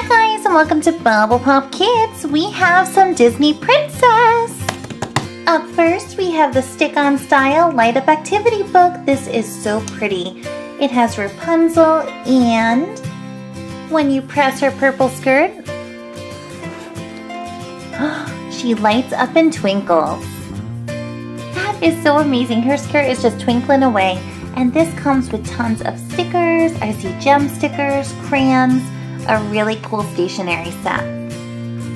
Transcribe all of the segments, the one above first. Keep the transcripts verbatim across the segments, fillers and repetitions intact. Hi guys, and welcome to Bubble Pop Kids. We have some Disney Princess. Up first, we have the stick-on style light up activity book. This is so pretty. It has Rapunzel, and when you press her purple skirt, she lights up and twinkles. That is so amazing. Her skirt is just twinkling away. And this comes with tons of stickers. I see gem stickers, crayons, a really cool stationery set.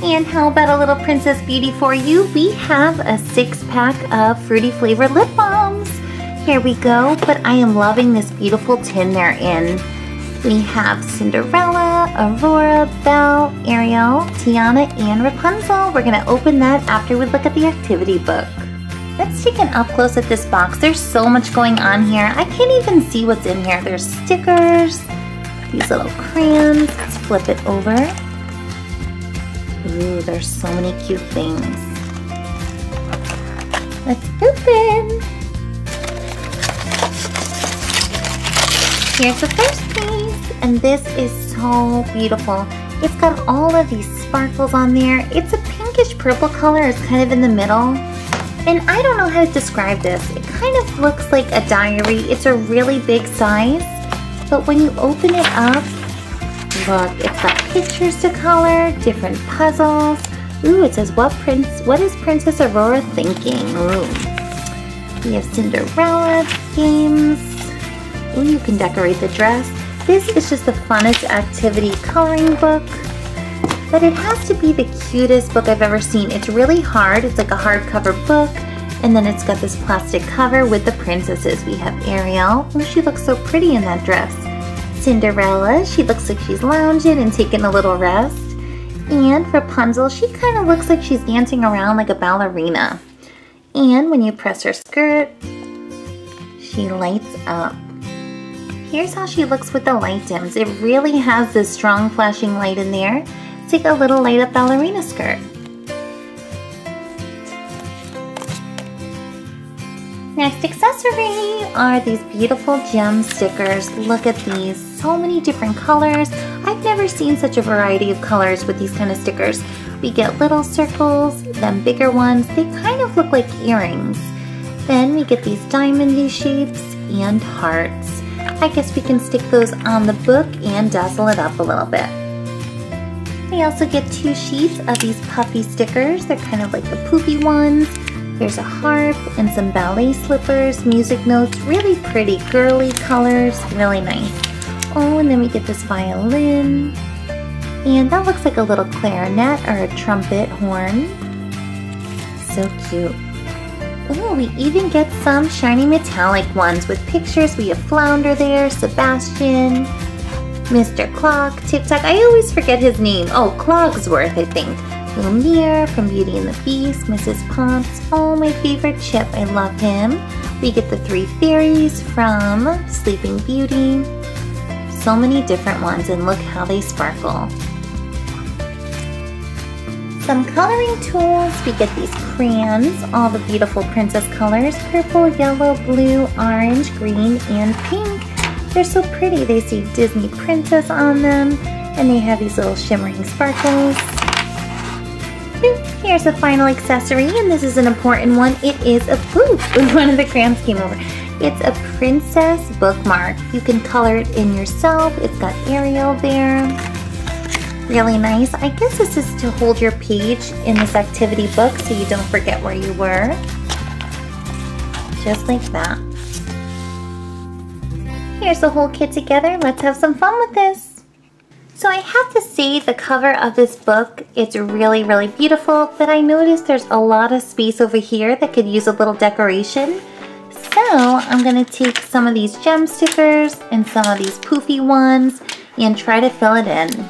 And how about a little Princess Beauty for you? We have a six pack of fruity flavored lip balms. Here we go, but I am loving this beautiful tin they're in. We have Cinderella, Aurora, Belle, Ariel, Tiana, and Rapunzel. We're gonna open that after we look at the activity book. Let's take an up close at this box. There's so much going on here. I can't even see what's in here. There's stickers, these little crayons. Let's flip it over. Ooh, there's so many cute things. Let's open. Here's the first piece, and this is so beautiful. It's got all of these sparkles on there. It's a pinkish purple color. It's kind of in the middle. And I don't know how to describe this. It kind of looks like a diary. It's a really big size, but when you open it up, look, it's got pictures to color, different puzzles. Ooh, it says, what prince, what is Princess Aurora thinking? Ooh. We have Cinderella games. Ooh, you can decorate the dress. This is just the funnest activity coloring book. But it has to be the cutest book I've ever seen. It's really hard. It's like a hardcover book. And then it's got this plastic cover with the princesses. We have Ariel. Oh, she looks so pretty in that dress. Cinderella, she looks like she's lounging and taking a little rest. And Rapunzel, she kind of looks like she's dancing around like a ballerina. And when you press her skirt, she lights up. Here's how she looks with the light dims. It really has this strong flashing light in there. Take a little light up ballerina skirt. Next accessory are these beautiful gem stickers. Look at these, so many different colors. I've never seen such a variety of colors with these kind of stickers. We get little circles, then bigger ones. They kind of look like earrings. Then we get these diamond-y shapes and hearts. I guess we can stick those on the book and dazzle it up a little bit. I also get two sheets of these puffy stickers. They're kind of like the poopy ones. There's a harp and some ballet slippers, music notes, really pretty girly colors, really nice. Oh, and then we get this violin. And that looks like a little clarinet or a trumpet horn. So cute. Oh, we even get some shiny metallic ones with pictures. We have Flounder there, Sebastian, Mister Clog, Tick-Tock, I always forget his name. Oh, Clogsworth, I think. Lumiere from Beauty and the Beast, Missus Potts. Oh, my favorite Chip, I love him. We get the three fairies from Sleeping Beauty. So many different ones, and look how they sparkle. Some coloring tools. We get these crayons, all the beautiful princess colors, purple, yellow, blue, orange, green, and pink. They're so pretty. They see Disney Princess on them, and they have these little shimmering sparkles. Here's the final accessory, and this is an important one. It is a book. One of the crayons came over. It's a princess bookmark. You can color it in yourself. It's got Ariel there. Really nice. I guess this is to hold your page in this activity book so you don't forget where you were. Just like that. Here's the whole kit together. Let's have some fun with this. So I have to say the cover of this book, it's really, really beautiful, but I noticed there's a lot of space over here that could use a little decoration. So I'm gonna take some of these gem stickers and some of these poofy ones and try to fill it in.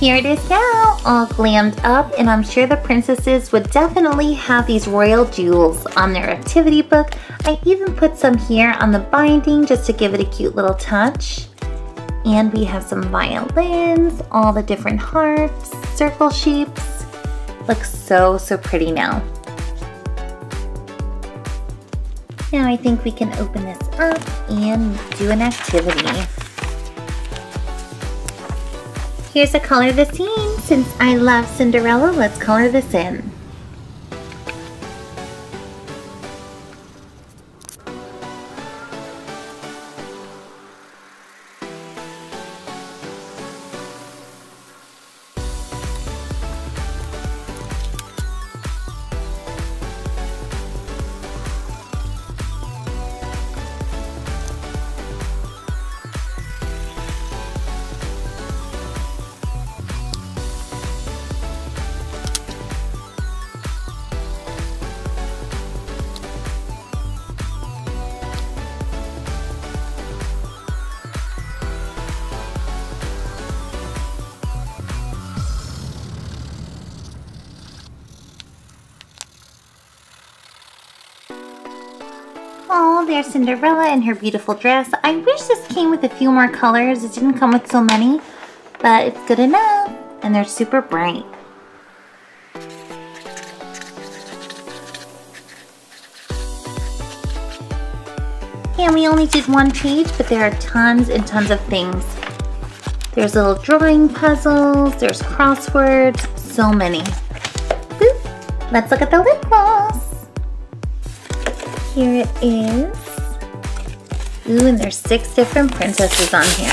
Here it is now, all glammed up, and I'm sure the princesses would definitely have these royal jewels on their activity book. I even put some here on the binding just to give it a cute little touch. And we have some violins, all the different harps, circle shapes. Looks so, so pretty now. Now I think we can open this up and do an activity. Here's a color the scene. Since I love Cinderella, let's color this in. Oh, there's Cinderella in her beautiful dress. I wish this came with a few more colors. It didn't come with so many, but it's good enough. And they're super bright. And we only did one page, but there are tons and tons of things. There's little drawing puzzles, there's crosswords, so many. Boop. Let's look at the lip gloss. Here it is. Ooh, and there's six different princesses on here.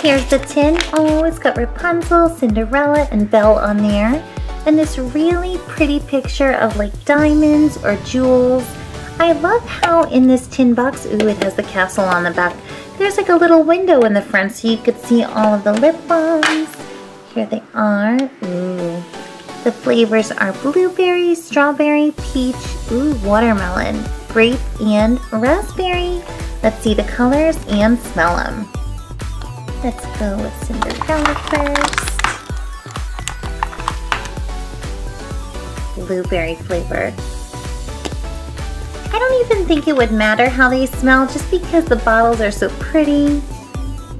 Here's the tin. Oh, it's got Rapunzel, Cinderella, and Belle on there. And this really pretty picture of like diamonds or jewels. I love how in this tin box, ooh, it has the castle on the back. There's like a little window in the front so you could see all of the lip balms. Here they are. Ooh. The flavors are blueberry, strawberry, peach, ooh, watermelon, grape, and raspberry. Let's see the colors and smell them. Let's go with Cinderella first. Blueberry flavor. I don't even think it would matter how they smell just because the bottles are so pretty.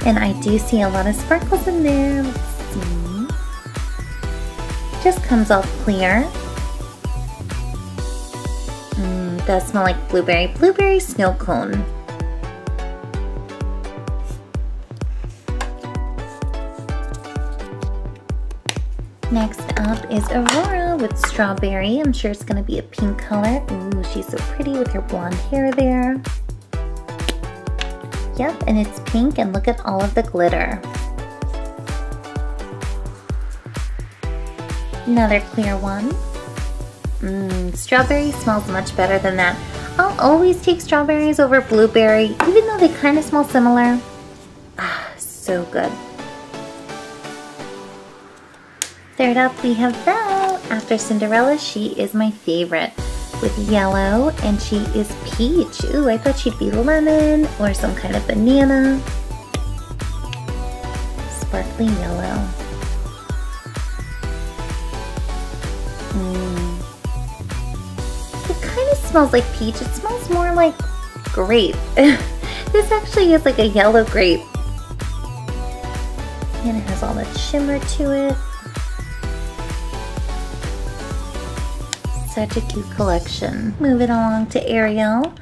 And I do see a lot of sparkles in there. Just comes off clear. Mm, does smell like blueberry. Blueberry snow cone. Next up is Aurora with strawberry. I'm sure it's going to be a pink color. Ooh, she's so pretty with her blonde hair there. Yep, and it's pink, and look at all of the glitter. Another clear one. Mmm, strawberry smells much better than that. I'll always take strawberries over blueberry, even though they kind of smell similar. Ah, so good. Third up, we have Belle. After Cinderella, she is my favorite. With yellow, and she is peach. Ooh, I thought she'd be lemon or some kind of banana. Sparkly yellow. It kind of smells like peach. It smells more like grape. This actually is like a yellow grape. And it has all that shimmer to it. Such a cute collection. Moving along to Ariel.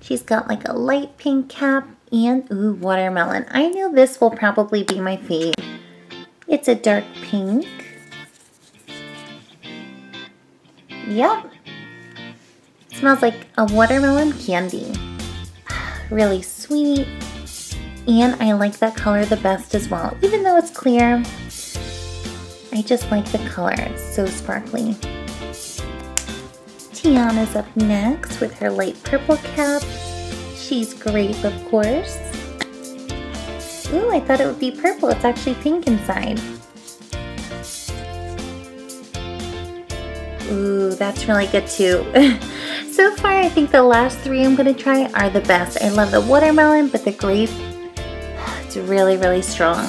She's got like a light pink cap and ooh, watermelon. I know this will probably be my fave. It's a dark pink. Yep. Smells like a watermelon candy. Really sweet. And I like that color the best as well. Even though it's clear, I just like the color. It's so sparkly. Tiana's up next with her light purple cap. She's grape, of course. Ooh, I thought it would be purple. It's actually pink inside. Ooh, that's really good too. So far, I think the last three I'm gonna try are the best. I love the watermelon, but the grape, it's really, really strong.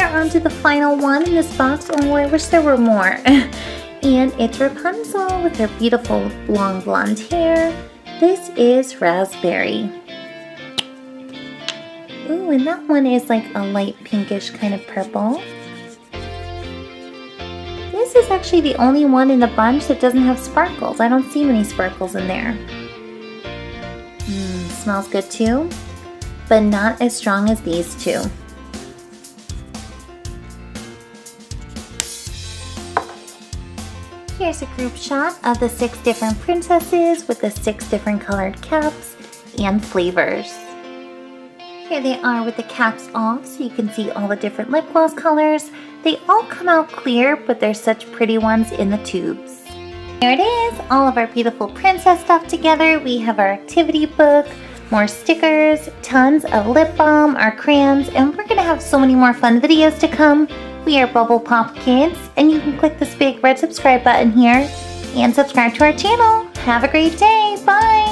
we are on to the final one in this box. Oh, I wish there were more. And it's Rapunzel with her beautiful long blonde hair. This is Raspberry. Ooh, and that one is like a light pinkish kind of purple. This is actually the only one in the bunch that doesn't have sparkles. I don't see many sparkles in there. Mm, smells good too, but not as strong as these two. Here's a group shot of the six different princesses with the six different colored caps and flavors. Here they are with the caps off, so you can see all the different lip gloss colors. They all come out clear, but there's such pretty ones in the tubes. Here it is, all of our beautiful princess stuff together. We have our activity book, more stickers, tons of lip balm, our crayons, and we're gonna have so many more fun videos to come. We are Bubble Pop Kids, and you can click this big red subscribe button here and subscribe to our channel. Have a great day, bye!